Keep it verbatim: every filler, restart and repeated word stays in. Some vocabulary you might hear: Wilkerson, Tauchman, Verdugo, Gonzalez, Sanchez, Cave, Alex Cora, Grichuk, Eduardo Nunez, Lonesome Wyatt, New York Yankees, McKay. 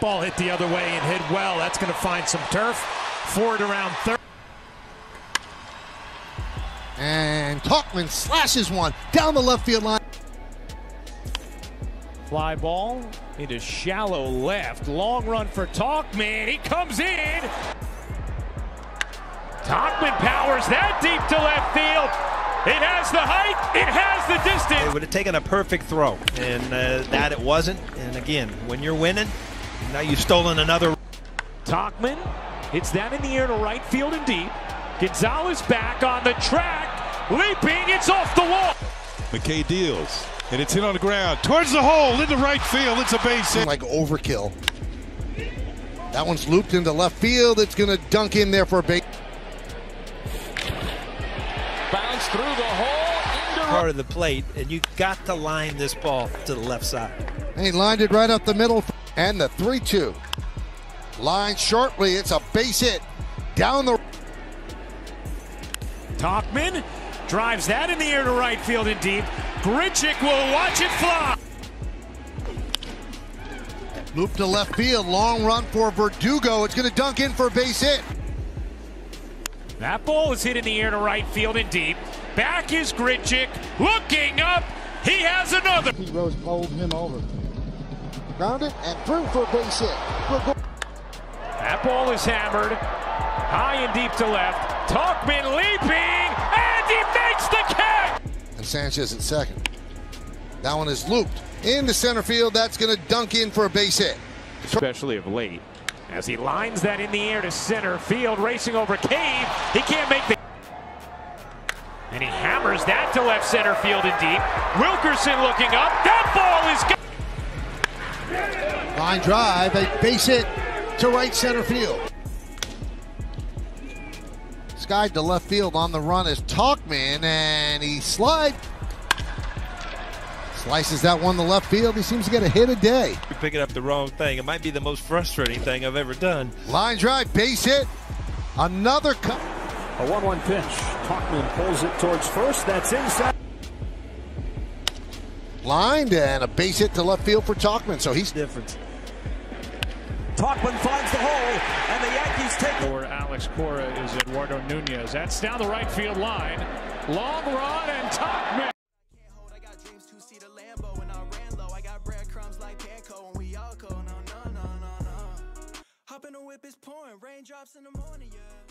That ball hit the other way and hit well. That's going to find some turf. Forward around third. And Tauchman slashes one down the left field line. Fly ball into shallow left. Long run for Tauchman. He comes in. Tauchman powers that deep to left field. It has the height. It has the distance. It would have taken a perfect throw, and uh, that it wasn't. And again, when you're winning, now you've stolen another. Tauchman hits that in the air to right field and deep. Gonzalez back on the track, leaping, it's off the wall. McKay deals, and it's hit on the ground, towards the hole, into right field, it's a base hit. Like overkill. That one's looped into left field, it's gonna dunk in there for a base. Bounce through the hole, into part of the plate, and you got to line this ball to the left side. And he lined it right up the middle, and the three two. Lined shortly, it's a base hit, down the. Tauchman drives that in the air to right field and deep. Grichuk will watch it fly. Loop to left field, long run for Verdugo. It's gonna dunk in for a base hit. That ball is hit in the air to right field and deep. Back is Grichuk, looking up. He has another. He rose, bowled him over. Grounded and through for a base hit. That ball is hammered. High and deep to left. Tauchman leaping, and he makes the catch! And Sanchez in second. That one is looped into center field. That's going to dunk in for a base hit. Especially of late, as he lines that in the air to center field, racing over Cave. He can't make the... And he hammers that to left center field and deep. Wilkerson looking up. That ball is... Line drive, a base hit to right center field. Guide to left field on the run is Tauchman, and he slides. Slices that one to left field. He seems to get a hit a day. You're picking up the wrong thing. It might be the most frustrating thing I've ever done. Line drive, base hit. Another cut. A one one pitch. Tauchman pulls it towards first. That's inside. Lined and a base hit to left field for Tauchman, so he's different. Tauchman finds the hole, and the Yankees take it. For Alex Cora is Eduardo Nunez. That's down the right field line. Long run and Tauchman. Hop in a whip is pouring, raindrops in the morning, yeah.